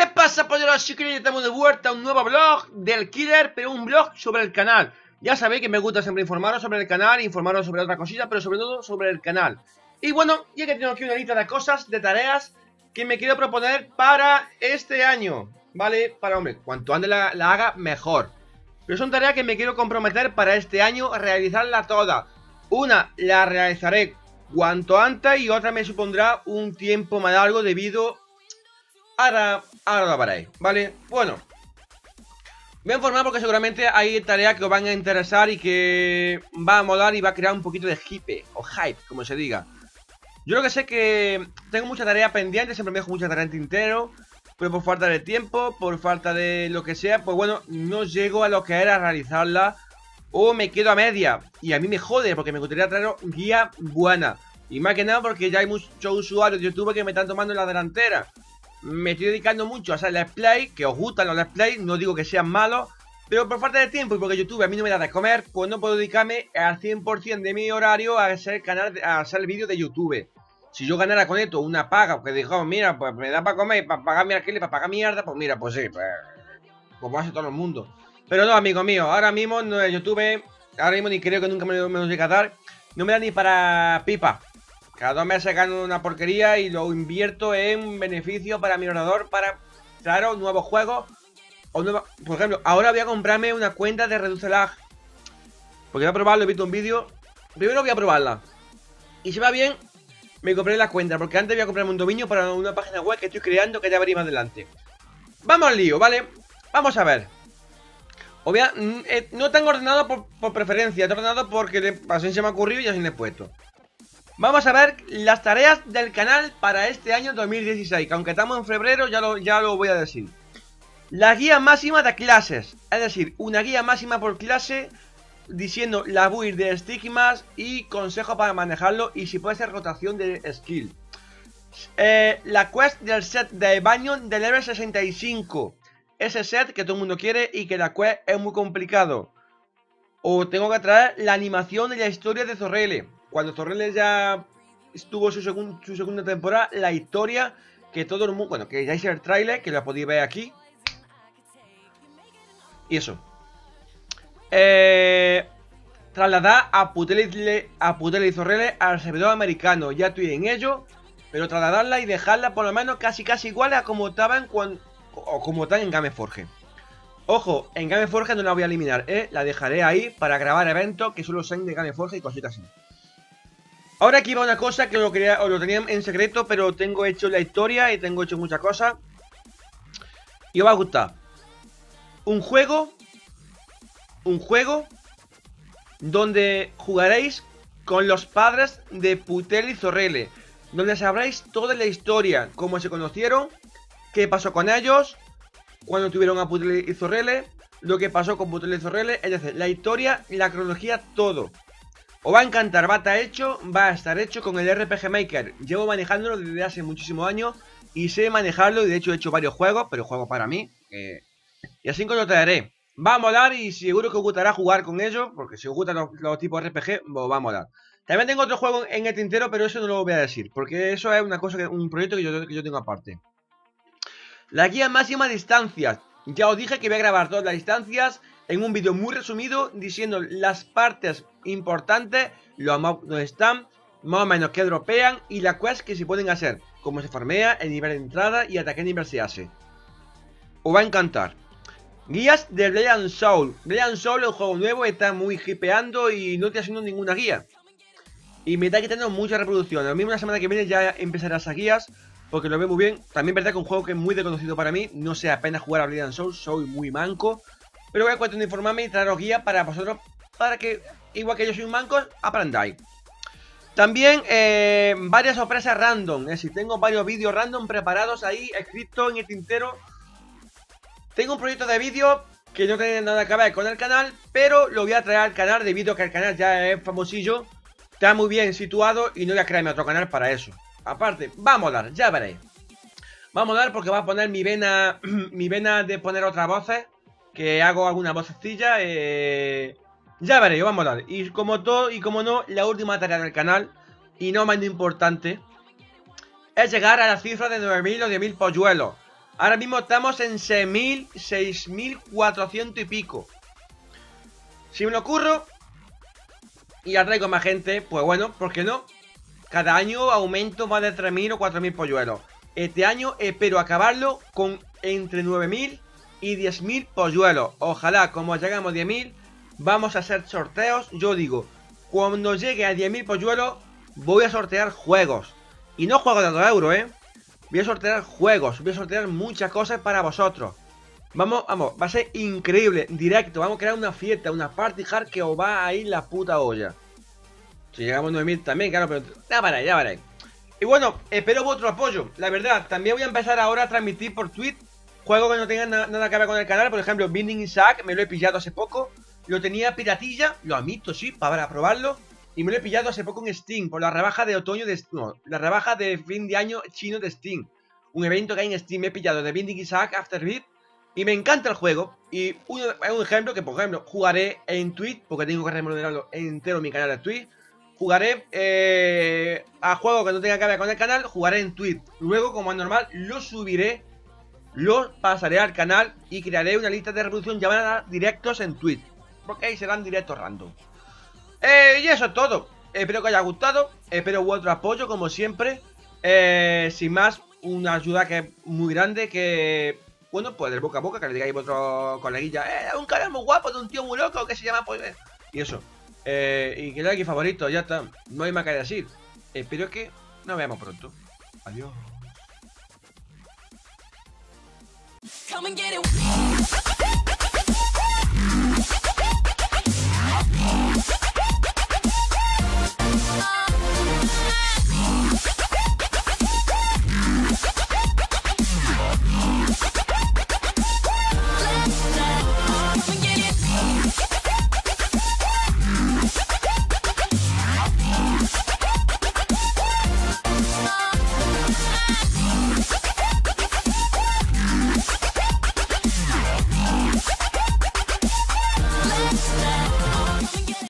¿Qué pasa, polleros? Sí, que estamos de vuelta a un nuevo blog del Killer, pero un blog sobre el canal. Ya sabéis que me gusta siempre informaros sobre el canal, informaros sobre otra cosita, pero sobre todo sobre el canal. Y bueno, ya que tengo aquí una lista de cosas, de tareas que me quiero proponer para este año, ¿vale? Para, hombre, cuanto antes la haga, mejor. Pero son tareas que me quiero comprometer para este año, realizarla toda. Una la realizaré cuanto antes y otra me supondrá un tiempo más largo debido a... Ahora lo veréis, ¿vale? Bueno, voy a informar porque seguramente hay tareas que os van a interesar y que va a molar y va a crear un poquito de hype, o hype, como se diga. Yo lo que sé que tengo muchas tareas pendientes, siempre me dejo muchas tareas en tintero, pero por falta de tiempo, por falta de lo que sea, pues bueno, no llego a lo que era realizarla o me quedo a media. Y a mí me jode porque me gustaría traeros guía buena. Y más que nada porque ya hay muchos usuarios de YouTube que me están tomando en la delantera. Me estoy dedicando mucho a hacer let's play, que os gustan los let's play, no digo que sean malos, pero por falta de tiempo y porque YouTube a mí no me da de comer, pues no puedo dedicarme al 100% de mi horario a hacer el vídeo de YouTube. Si yo ganara con esto una paga, que digo, mira, pues me da para comer, para pagar mi alquiler, para pagar mierda, pues mira, pues sí, pues, como hace todo el mundo. Pero no, amigo mío, ahora mismo no, YouTube, ahora mismo ni creo que nunca me lo llegue a dar, no me da ni para pipa. Cada 2 meses gano una porquería y lo invierto en beneficio para mi ordenador, para traeros nuevos juegos. O nueva... Por ejemplo, ahora voy a comprarme una cuenta de ReduceLag. Porque voy a probarlo, he visto un vídeo. Primero voy a probarla. Y si va bien, me compré la cuenta. Porque antes voy a comprarme un dominio para una página web que estoy creando que ya veré más adelante. Vamos al lío, ¿vale? Vamos a ver. No tengo ordenado por preferencia, tengo ordenado porque así se me ha ocurrido y así le he puesto. Vamos a ver las tareas del canal para este año 2016, que aunque estamos en febrero ya lo voy a decir. La guía máxima de clases, es decir, una guía máxima por clase diciendo la build de estigmas y consejos para manejarlo y si puede ser rotación de skill. La quest del set de Ebanion de level 65, ese set que todo el mundo quiere y que la quest es muy complicado. O tengo que traer la animación de la historia de Zorrele. Cuando Zorrele ya estuvo su segunda temporada, la historia que todo el mundo... Bueno, que ya hice el trailer, que la podéis ver aquí. Y eso. Trasladar a Putel y Zorrele al servidor americano. Ya estoy en ello, pero trasladarla y dejarla por lo menos casi igual a como estaban cuando... O como están en Game Forge. Ojo, en Game Forge no la voy a eliminar, la dejaré ahí para grabar eventos que solo sean de Game Forge y cositas así. Ahora aquí va una cosa que lo tenía en secreto, pero tengo hecho la historia y tengo hecho muchas cosas. Y os va a gustar. Un juego donde jugaréis con los padres de Putel y Zorrele. Donde sabréis toda la historia, cómo se conocieron, qué pasó con ellos, cuando tuvieron a Putel y Zorrele, lo que pasó con Putel y Zorrele, es decir, la historia, la cronología, todo. Os va a encantar, va a estar hecho con el RPG Maker. Llevo manejándolo desde hace muchísimos años y sé manejarlo y de hecho he hecho varios juegos, pero juegos para mí. Y así que lo traeré. Va a molar y seguro que os gustará jugar con ellos, porque si os gustan los tipos RPG, os va a molar. También tengo otro juego en el tintero, pero eso no lo voy a decir, porque eso es una cosa que, un proyecto que yo tengo aparte. La guía máxima de distancias. Ya os dije que voy a grabar todas las distancias en un vídeo muy resumido diciendo las partes importantes, los mobs donde están, más o menos que dropean y la quest que se pueden hacer, cómo se farmea, el nivel de entrada y hasta qué nivel se hace. Os va a encantar. Guías de Blade and Soul. Blade and Soul es un juego nuevo, está muy hipeando y no estoy haciendo ninguna guía. Y me está quitando muchas reproducciones. A mí una semana que viene ya empezaré esas guías porque lo veo muy bien. También verdad que es un juego que es muy desconocido para mí, no sé apenas jugar a Blade and Soul, soy muy manco. Pero voy a cuestión de informarme y traeros guía para vosotros, para que, igual que yo soy un manco, aprendáis. También varias sorpresas random, es decir, tengo varios vídeos random preparados ahí, escritos en el tintero. Tengo un proyecto de vídeo que no tiene nada que ver con el canal, pero lo voy a traer al canal debido a que el canal ya es famosillo. Está muy bien situado y no voy a crearme otro canal para eso. Aparte, vamos a dar, ya veréis. Vamos a dar porque va a poner mi vena de poner otras voces. Que hago alguna vocecilla, ya veréis, vamos a dar. Y como todo, y como no, la última tarea del canal, y no menos importante, es llegar a la cifra de 9.000 o 10.000 polluelos. Ahora mismo estamos en 6.000, 6.400 y pico. Si me lo curro y atraigo más gente, pues bueno, ¿por qué no? Cada año aumento más de 3.000 o 4.000 polluelos. Este año espero acabarlo con entre 9.000 y 10.000 polluelos. Ojalá, como llegamos a 10.000, vamos a hacer sorteos. Yo digo, cuando llegue a 10.000 polluelos, voy a sortear juegos. Y no juegos de 2 euros, ¿eh? Voy a sortear juegos, voy a sortear muchas cosas para vosotros. Vamos, vamos, va a ser increíble, directo. Vamos a crear una fiesta, una party hard que os va a ir la puta olla. Si llegamos a 9000 también, claro, pero ya para, ya para. Y bueno, espero vuestro apoyo, la verdad. También voy a empezar ahora a transmitir por Twitch juegos que no tengan nada que ver con el canal. Por ejemplo, Binding of Isaac, me lo he pillado hace poco. Lo tenía piratilla, lo admito, sí, para probarlo. Y me lo he pillado hace poco en Steam, por la rebaja de otoño de... No, la rebaja de fin de año chino de Steam. Un evento que hay en Steam, me he pillado de Binding of Isaac, Afterbirth. Y me encanta el juego. Y un ejemplo que, por ejemplo, jugaré en Twitch, porque tengo que remunerarlo entero en mi canal de Twitch. Jugaré a juegos que no tengan que ver con el canal, jugaré en Twitch. Luego, como es normal, lo subiré, lo pasaré al canal y crearé una lista de reproducción llamada directos en Twitch. Porque ahí serán directos random. Y eso es todo. Espero que os haya gustado. Espero vuestro apoyo, como siempre. Sin más, una ayuda que es muy grande. Que, bueno, pues del boca a boca, que le digáis vuestro coleguilla. Un canal muy guapo de un tío muy loco que se llama Poyme. Y eso. Y que le hagáis favorito, ya está. No hay más que decir. Espero que nos veamos pronto. Adiós.